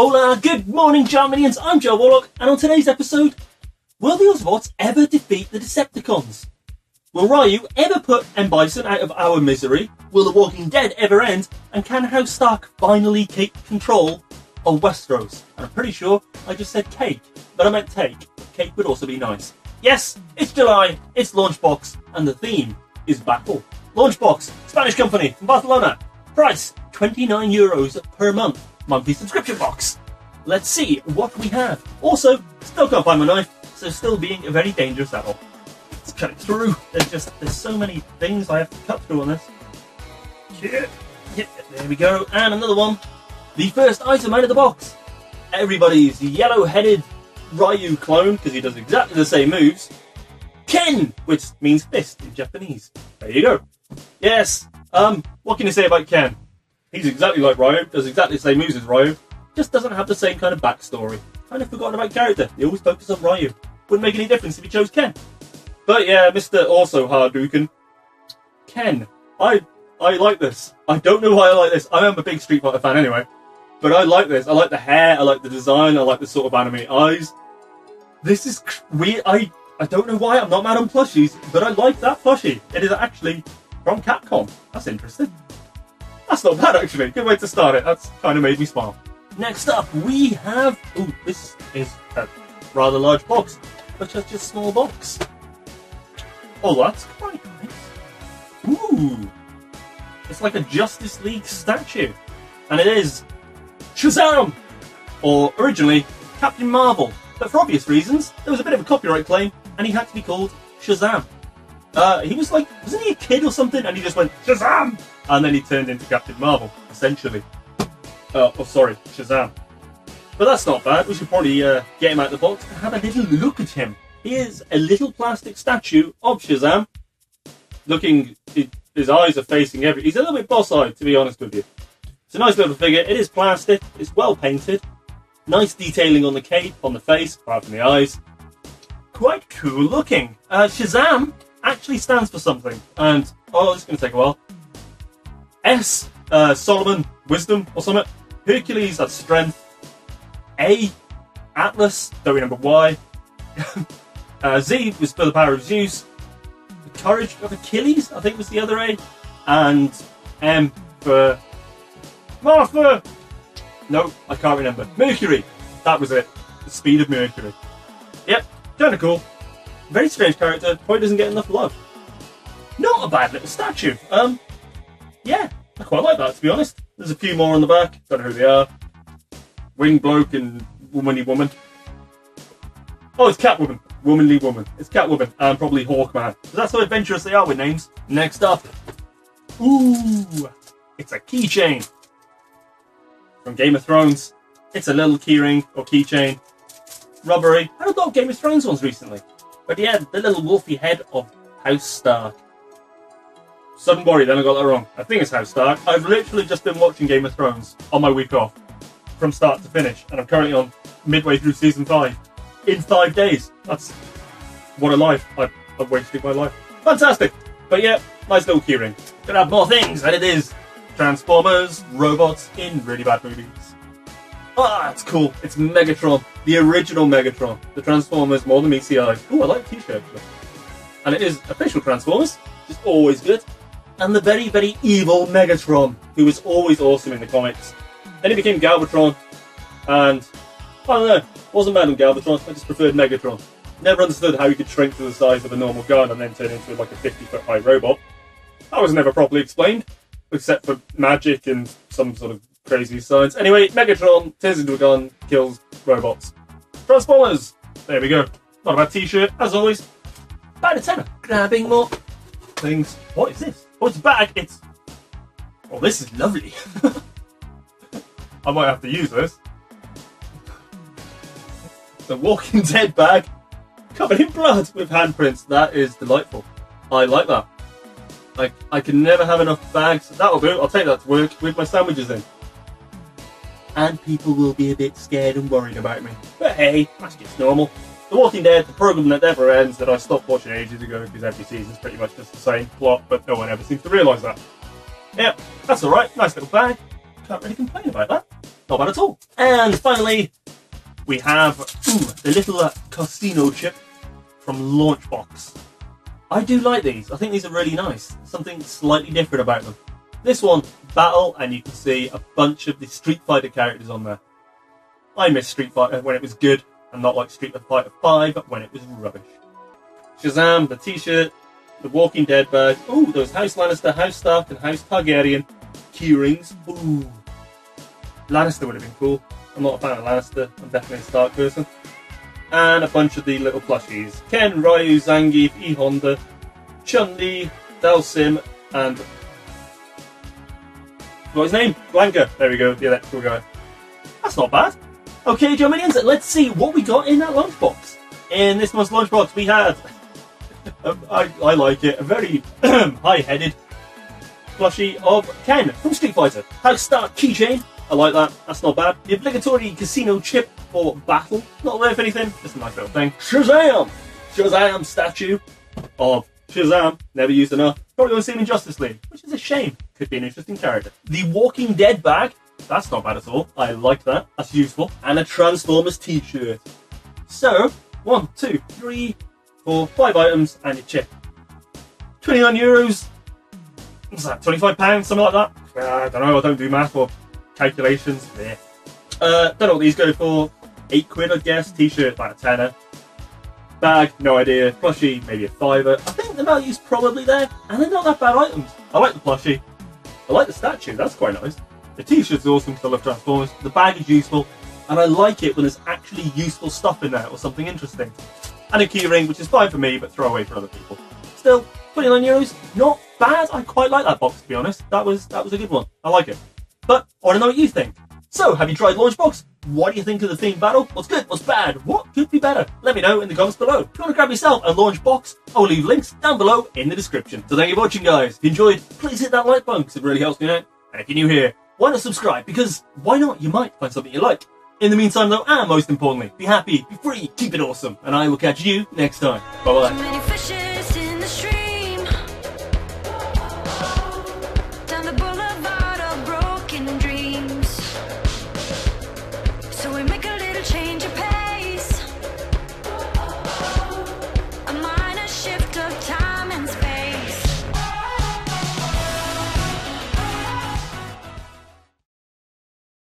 Hola, good morning Germanians, I'm JaWarlock, and on today's episode, will the Autobots ever defeat the Decepticons? Will Ryu ever put M. Bison out of our misery? Will The Walking Dead ever end? And can House Stark finally take control of Westeros? And I'm pretty sure I just said cake, but I meant take. Cake would also be nice. Yes, it's July, it's Launchbox, and the theme is battle. Launchbox, Spanish company from Barcelona. Price, €29 per month. Monthly subscription box. Let's see what we have. Also, still can't find my knife, so still being a very dangerous adult. Let's cut it through. There's so many things I have to cut through on this. Yeah, yeah, there we go, and another one. The first item out of the box. Everybody's yellow-headed Ryu clone, because he does exactly the same moves. Ken, which means fist in Japanese. There you go. Yes, what can you say about Ken? He's exactly like Ryu, does exactly the same moves as Ryu, just doesn't have the same kind of backstory. Kind of forgotten about character, they always focus on Ryu. Wouldn't make any difference if he chose Ken. But yeah, Mr. Also Harduken. Ken, I like this. I don't know why I like this. I am a big Street Fighter fan anyway. But I like this. I like the hair, I like the design, I like the sort of anime eyes. This is weird. I don't know why I'm not mad on plushies, but I like that plushie. It is actually from Capcom. That's interesting. That's not bad actually, good way to start it, that's kind of made me smile. Next up we have, ooh, this is a rather large box, which is just a small box. Oh, that's quite nice. Ooh, it's like a Justice League statue, and it is Shazam, or originally Captain Marvel, but for obvious reasons, there was a bit of a copyright claim, and he had to be called Shazam. He was like, wasn't he a kid or something, and he just went, Shazam! And then he turned into Captain Marvel, essentially. Oh, sorry, Shazam. But that's not bad. We should probably get him out of the box and have a little look at him. He is a little plastic statue of Shazam. Looking, his eyes are facing every... He's a little bit boss-eyed, to be honest with you. It's a nice little figure. It is plastic. It's well painted. Nice detailing on the cape, on the face, apart from the eyes. Quite cool looking. Shazam actually stands for something. And, oh, this is going to take a while. S, Solomon, wisdom or something. Hercules, that's strength. A, Atlas, don't remember why. Z was for the power of Zeus. The courage of Achilles, I think was the other A. And M for Martha. No, I can't remember. Mercury, that was it. The speed of Mercury. Yep, kind of cool. Very strange character, probably doesn't get enough love. Not a bad little statue. Yeah, I quite like that, to be honest. There's a few more on the back. Don't know who they are. Wing bloke and womanly woman. Oh, it's Catwoman. Womanly woman. It's Catwoman and probably Hawkman. So that's how adventurous they are with names. Next up. Ooh, it's a keychain. From Game of Thrones. It's a little keyring or keychain. Rubbery. I had a lot of Game of Thrones ones recently. But yeah, the little wolfy head of House Stark. Sudden worry, then I got that wrong. I think it's House Stark. I've literally just been watching Game of Thrones on my week off from start to finish, and I'm currently on midway through season 5 in 5 days. That's what a life. I've wasted my life. Fantastic. But yeah, nice little keyring. Gonna have more things, and it is Transformers, robots in really bad movies. Ah, that's cool. It's Megatron, the original Megatron. The Transformers more than meets the eye. Ooh, I like the t-shirt. And it is official Transformers, which is always good. And the very, very evil Megatron, who was always awesome in the comics. Then he became Galvatron, and I don't know, wasn't mad on Galvatron, I just preferred Megatron. Never understood how he could shrink to the size of a normal gun and then turn into like a 50-foot high robot. That was never properly explained, except for magic and some sort of crazy science. Anyway, Megatron turns into a gun, kills robots. Transformers! There we go. Not a bad t-shirt, as always. About a tenner. Grabbing more things. What is this? Oh, it's back! It's... Oh, this is lovely. I might have to use this. The Walking Dead bag covered in blood with handprints. That is delightful. I like that. Like, I can never have enough bags. That'll do. I'll take that to work with my sandwiches in. And people will be a bit scared and worried about me. But hey, that's just normal. The Walking Dead, the programme that never ends, that I stopped watching ages ago because every season's pretty much just the same plot, but no one ever seems to realise that. Yep, that's alright, nice little bag. Can't really complain about that. Not bad at all. And finally, we have the little casino chip from Launchbox. I do like these. I think these are really nice. Something slightly different about them. This one, Battle, and you can see a bunch of the Street Fighter characters on there. I miss Street Fighter when it was good, and not like Street Fighter 5 when it was rubbish. Shazam, the t-shirt, the Walking Dead badge. Ooh, those House Lannister, House Stark, and House Targaryen key rings. Ooh. Lannister would have been cool. I'm not a fan of Lannister, I'm definitely a Stark person. And a bunch of the little plushies. Ken, Ryu, Zangief, E-Honda, Chun-Li, Dalsim, and... what's his name? Blanca. There we go, the electrical guy. That's not bad. Okay, Jominions, let's see what we got in that lunchbox. In this month's lunchbox we had... I like it. A very high-headed plushie of Ken from Street Fighter. House Stark keychain. I like that, that's not bad. The obligatory casino chip for Battle, not worth anything, just a nice little thing. Shazam! Shazam statue of Shazam, never used enough. Probably won't see him in Justice League, which is a shame. Could be an interesting character. The Walking Dead bag, that's not bad at all. I like that, that's useful. And a Transformers t-shirt. So, 1, 2, 3, 4, 5 items and your chip. €29, what's that, £25, something like that? I don't know, I don't do math or calculations there. Don't know what these go for. £8, I guess. T-shirt like a tenner. Bag, no idea. Plushie, maybe a £5. I think the value's probably there, and they're not that bad items. I like the plushie. I like the statue. That's quite nice. The T-shirt's awesome because I love Transformers. The bag is useful, and I like it when there's actually useful stuff in there or something interesting. And a key ring, which is fine for me, but throw away for other people. Still, €29, not bad. I quite like that box, to be honest. That was a good one. I like it. But I want to know what you think. So, have you tried Launchbox? What do you think of the theme Battle? What's good? What's bad? What could be better? Let me know in the comments below. If you want to grab yourself a Launchbox, I will leave links down below in the description. So thank you for watching, guys. If you enjoyed, please hit that like button because it really helps me out. And if you're new here, why not subscribe? Because why not? You might find something you like. In the meantime though, and most importantly, be happy, be free, keep it awesome. And I will catch you next time. Bye-bye.